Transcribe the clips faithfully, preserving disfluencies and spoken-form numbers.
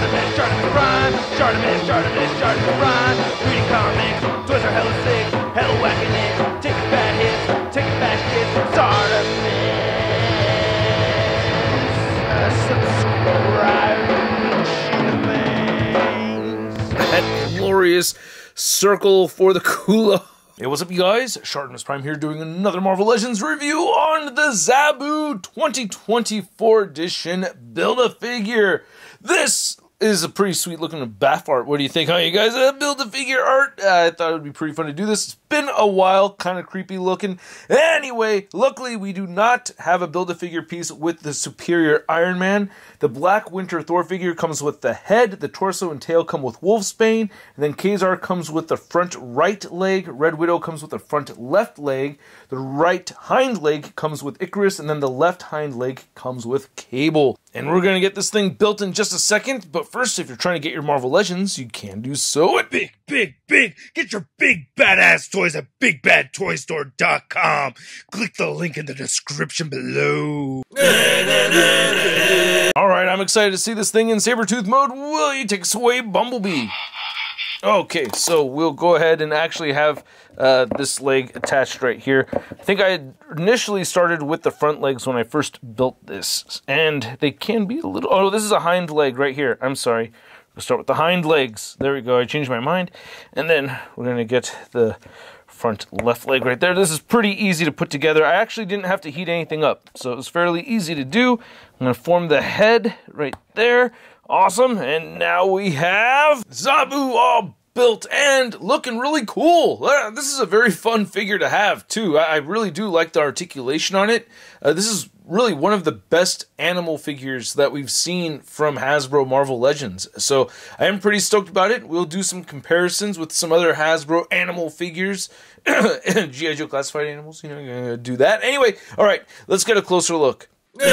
Shardomance, Shardomance Prime, Shardomance, Shardomance, Shardomance Prime. Reading comics, toys are hella sick, hella whacking it, taking bad hits, taking bad shits. Shardomance, subscribe. That glorious circle for the Kula. Hey, what's up, you guys? Shardomance Prime here doing another Marvel Legends review on the Zabu twenty twenty-four edition Build-A-Figure. This is a pretty sweet looking bath art. What do you think, huh, you guys? Uh, Build-A-Figure art. Uh, I thought it would be pretty fun to do this. It's been a while, kind of creepy looking. Anyway, luckily we do not have a Build-A-Figure piece with the superior Iron Man. The Black Winter Thor figure comes with the head, the torso and tail come with Wolfsbane, and then Ka-Zar comes with the front right leg, Red Widow comes with the front left leg, the right hind leg comes with Icarus, and then the left hind leg comes with Cable. And we're going to get this thing built in just a second, but first, if you're trying to get your Marvel Legends, you can do so at Big, Big, Big! Get your big badass toy at Big Bad Toy Store dot com. Click the link in the description below. Alright, I'm excited to see this thing in Sabertooth mode. Will you take us away, Bumblebee? Okay, so we'll go ahead and actually have uh, this leg attached right here. I think I had initially started with the front legs when I first built this. And they can be a little... Oh, this is a hind leg right here. I'm sorry. We'll start with the hind legs. There we go. I changed my mind. And then we're going to get the front left leg right there. This is pretty easy to put together. I actually didn't have to heat anything up, so it was fairly easy to do. I'm going to form the head right there. Awesome. And now we have Zabu all built and looking really cool. Uh, this is a very fun figure to have, too. I, I really do like the articulation on it. Uh, this is really one of the best animal figures that we've seen from Hasbro Marvel Legends. So I am pretty stoked about it. We'll do some comparisons with some other Hasbro animal figures. G I Joe classified animals, you know, you're gonna do that. Anyway, all right, let's get a closer look. So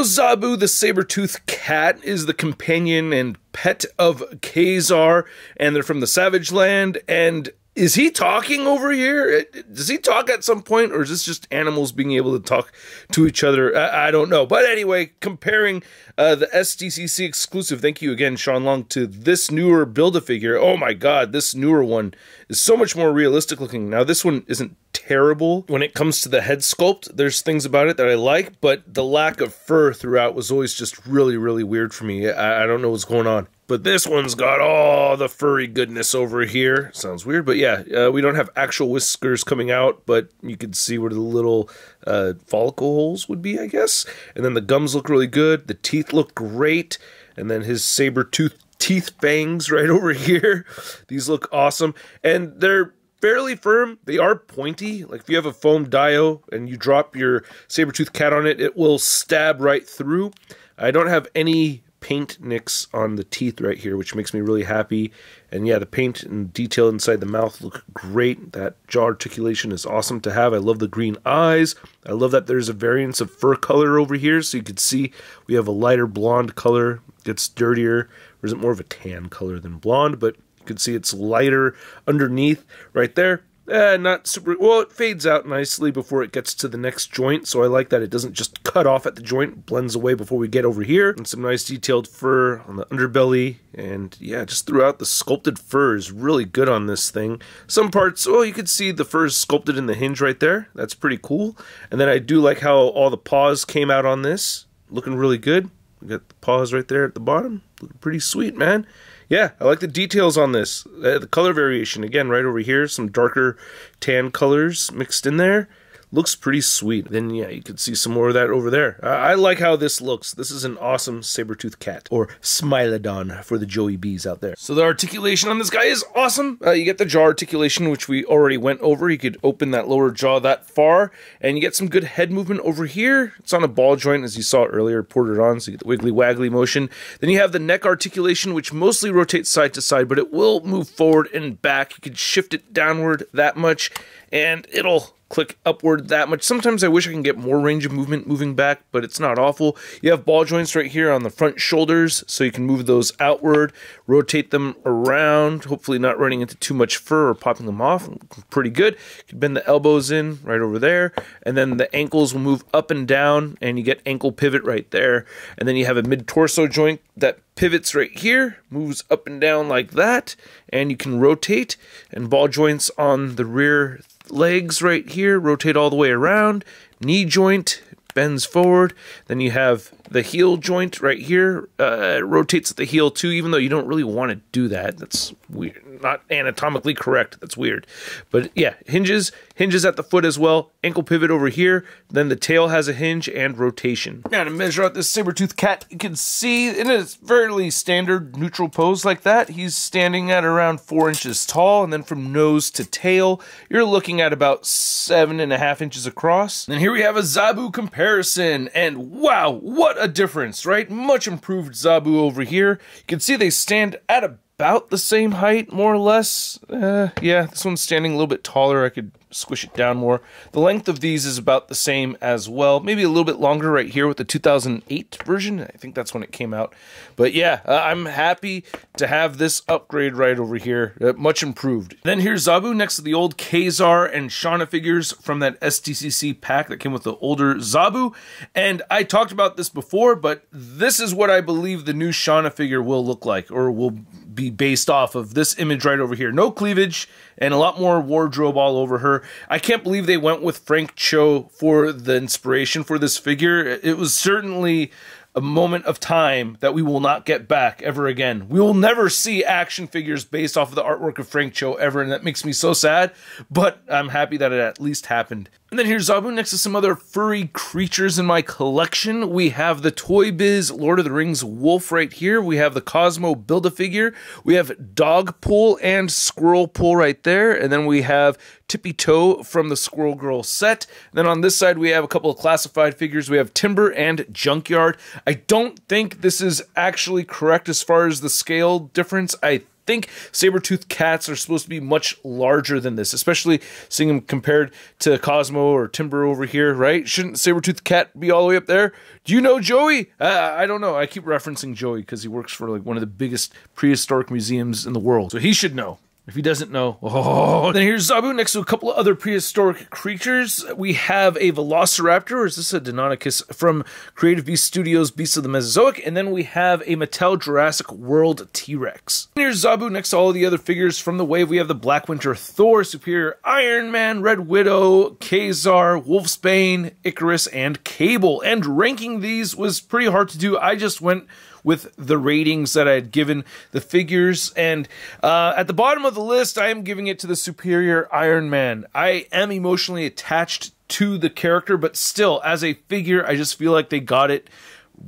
Zabu the Sabertooth Cat is the companion and pet of Ka-Zar, and they're from the Savage Land, and is he talking over here? Does he talk at some point, or is this just animals being able to talk to each other? I, I don't know. But anyway, comparing uh, the S D C C exclusive, thank you again, Sean Long, to this newer Build-A-Figure. Oh my god, this newer one is so much more realistic looking. Now, this one isn't terrible when it comes to the head sculpt. There's things about it that I like, but the lack of fur throughout was always just really, really weird for me. I, I don't know what's going on. But this one's got all the furry goodness over here. Sounds weird, but yeah, uh, we don't have actual whiskers coming out, but you can see where the little uh, follicle holes would be, I guess. And then the gums look really good. The teeth look great. And then his saber tooth teeth fangs right over here. These look awesome. And they're fairly firm. They are pointy. Like if you have a foam dio and you drop your saber tooth cat on it, it will stab right through. I don't have any paint nicks on the teeth right here, which makes me really happy. And yeah, the paint and detail inside the mouth look great. That jaw articulation is awesome to have. I love the green eyes. I love that there's a variance of fur color over here, so you can see we have a lighter blonde color. It gets dirtier, or is it more of a tan color than blonde, but you can see it's lighter underneath right there. Eh, not super, well, it fades out nicely before it gets to the next joint, so I like that it doesn't just cut off at the joint, blends away before we get over here. And some nice detailed fur on the underbelly, and yeah, just throughout the sculpted fur is really good on this thing. Some parts, well, you can see the fur is sculpted in the hinge right there. That's pretty cool. And then I do like how all the paws came out on this, looking really good. We got the paws right there at the bottom, looking pretty sweet, man. Yeah, I like the details on this. Uh, the color variation, again, right over here. Some darker tan colors mixed in there. Looks pretty sweet. Then, yeah, you can see some more of that over there. Uh, I like how this looks. This is an awesome saber-toothed cat, or Smilodon for the Joey Bees out there. So the articulation on this guy is awesome. Uh, you get the jaw articulation, which we already went over. You could open that lower jaw that far, and you get some good head movement over here. It's on a ball joint, as you saw earlier, ported on, so you get the wiggly-waggly motion. Then you have the neck articulation, which mostly rotates side to side, but it will move forward and back. You can shift it downward that much, and it'll click upward that much. Sometimes I wish I can get more range of movement moving back, but it's not awful. You have ball joints right here on the front shoulders, so you can move those outward, rotate them around, hopefully not running into too much fur or popping them off. Pretty good. You can bend the elbows in right over there, and then the ankles will move up and down, and you get ankle pivot right there. And then you have a mid-torso joint that pivots right here, moves up and down like that, and you can rotate, and ball joints on the rear legs right here rotate all the way around, knee joint bends forward, then you have the heel joint right here, uh, rotates at the heel too, even though you don't really want to do that. That's weird, not anatomically correct, that's weird. But yeah, hinges, hinges at the foot as well, ankle pivot over here, then the tail has a hinge and rotation. Now to measure out this saber-toothed cat, you can see in a fairly standard neutral pose like that, he's standing at around four inches tall, and then from nose to tail, you're looking at about seven and a half inches across. And here we have a Zabu comparison, and wow, what a A difference, right? Much improved Zabu over here. You can see they stand at about the same height, more or less. Uh, yeah, this one's standing a little bit taller. I could squish it down more. The length of these is about the same as well. Maybe a little bit longer right here with the two thousand eight version. I think that's when it came out. But yeah, uh, I'm happy to have this upgrade right over here. Uh, much improved. Then here's Zabu next to the old Ka-Zar and Shauna figures from that S D C C pack that came with the older Zabu. And I talked about this before, but this is what I believe the new Shauna figure will look like, or will be based off of this image right over here. No cleavage and a lot more wardrobe all over her. I can't believe they went with Frank Cho for the inspiration for this figure. It was certainly a moment of time that we will not get back ever again. We will never see action figures based off of the artwork of Frank Cho ever, and that makes me so sad, but I'm happy that it at least happened. And then here's Zabu next to some other furry creatures in my collection. We have the Toy Biz Lord of the Rings wolf right here. We have the Cosmo Build-A-Figure. We have Dog Pool and Squirrel Pool right there. And then we have Tippy Toe from the Squirrel Girl set. And then on this side, we have a couple of classified figures. We have Timber and Junkyard. I don't think this is actually correct as far as the scale difference. I think I think saber-toothed cats are supposed to be much larger than this, especially seeing them compared to Cosmo or Timber over here, right? Shouldn't saber-toothed cat be all the way up there? Do you know Joey? Uh, I don't know. I keep referencing Joey because he works for like one of the biggest prehistoric museums in the world, so he should know. If he doesn't know, oh. Then here's Zabu next to a couple of other prehistoric creatures. We have a Velociraptor, or is this a Denonicus, from Creative Beast Studios, Beasts of the Mesozoic, and then we have a Mattel Jurassic World T-Rex. Here's Zabu next to all the other figures from the wave. We have the Black Winter Thor, Superior Iron Man, Red Widow, Ka-Zar, Wolfsbane, Icarus, and Cable. And ranking these was pretty hard to do. I just went with the ratings that I had given the figures. And uh, at the bottom of the list, I am giving it to the Superior Iron Man. I am emotionally attached to the character, but still, as a figure, I just feel like they got it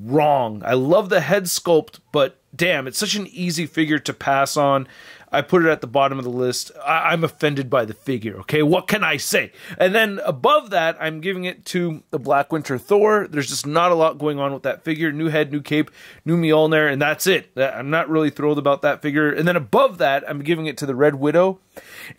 wrong. I love the head sculpt, but damn, it's such an easy figure to pass on. I put it at the bottom of the list. I I'm offended by the figure, okay? What can I say? And then above that, I'm giving it to the Black Winter Thor. There's just not a lot going on with that figure. New head, new cape, new Mjolnir, and that's it. I'm not really thrilled about that figure. And then above that, I'm giving it to the Red Widow.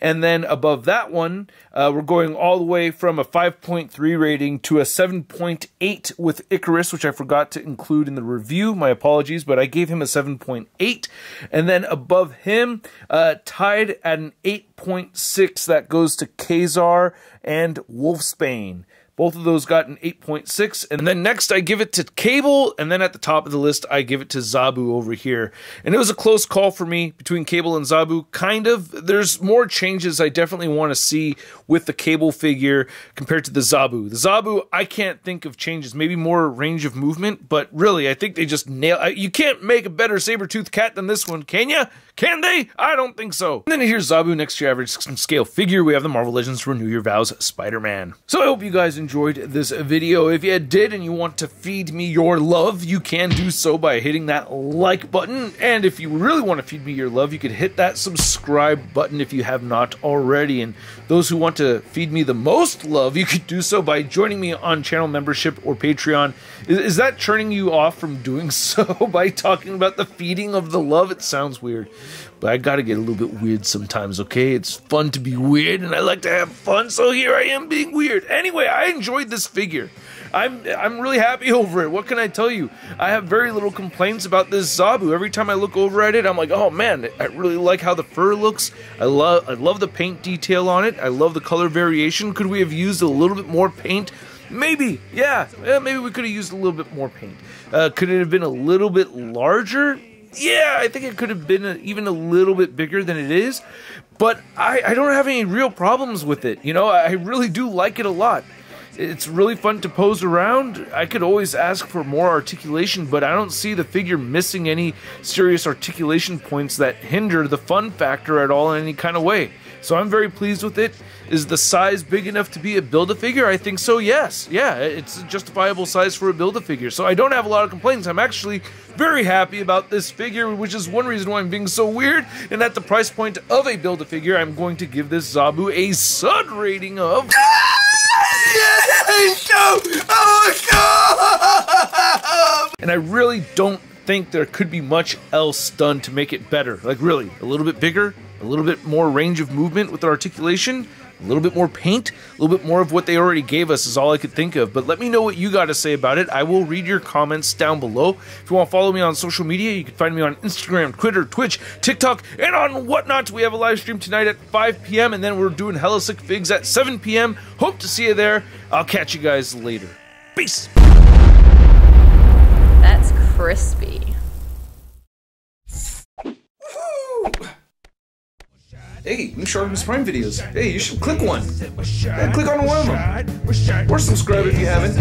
And then above that one, uh, we're going all the way from a five point three rating to a seven point eight with Icarus, which I forgot to include in the review. My apologies, but I gave him a seven point eight. And then above him, Uh, tied at an eight point six, that goes to Ka-Zar and Wolfsbane. Both of those got an eight point six, and then next I give it to Cable, and then at the top of the list I give it to Zabu over here. And it was a close call for me between Cable and Zabu, kind of. There's more changes I definitely want to see with the Cable figure compared to the Zabu. The Zabu, I can't think of changes, maybe more range of movement, but really, I think they just nail it. You can't make a better saber-toothed cat than this one, can ya? Can they? I don't think so. And then here's Zabu next to your average scale figure. We have the Marvel Legends Renew Your Vows Spider-Man. So I hope you guys enjoyed enjoyed this video. If you did and you want to feed me your love, you can do so by hitting that like button. And if you really want to feed me your love, you could hit that subscribe button if you have not already. And those who want to feed me the most love, you could do so by joining me on channel membership or Patreon. Is, is that turning you off from doing so by talking about the feeding of the love? It sounds weird, but I gotta get a little bit weird sometimes, okay? It's fun to be weird, and I like to have fun, so here I am being weird. Anyway, I enjoyed this figure. I'm I'm really happy over it. What can I tell you? I have very little complaints about this Zabu. Every time I look over at it, I'm like, oh man, I really like how the fur looks. I love I love the paint detail on it. I love the color variation. Could we have used a little bit more paint? Maybe, yeah, yeah maybe we could have used a little bit more paint. Uh, could it have been a little bit larger? Yeah, I think it could have been a, even a little bit bigger than it is, but I, I don't have any real problems with it. You know, I really do like it a lot. It's really fun to pose around. I could always ask for more articulation, but I don't see the figure missing any serious articulation points that hinder the fun factor at all in any kind of way. So I'm very pleased with it. Is the size big enough to be a Build-A-Figure? I think so, yes. Yeah, it's a justifiable size for a Build-A-Figure. So I don't have a lot of complaints. I'm actually very happy about this figure, which is one reason why I'm being so weird. And at the price point of a Build-A-Figure, I'm going to give this Zabu a sub rating of... And I really don't think there could be much else done to make it better. Like really, a little bit bigger, a little bit more range of movement with the articulation, a little bit more paint, a little bit more of what they already gave us is all I could think of. But let me know what you got to say about it. I will read your comments down below. If you want to follow me on social media, you can find me on Instagram, Twitter, Twitch, TikTok, and on whatnot. We have a live stream tonight at five p m and then we're doing Hella Sick Figs at seven p m Hope to see you there. I'll catch you guys later. Peace! That's crispy. Hey, new Shardomance Prime videos. Hey, you should click one. Yeah, click on one of them. Or subscribe if you haven't.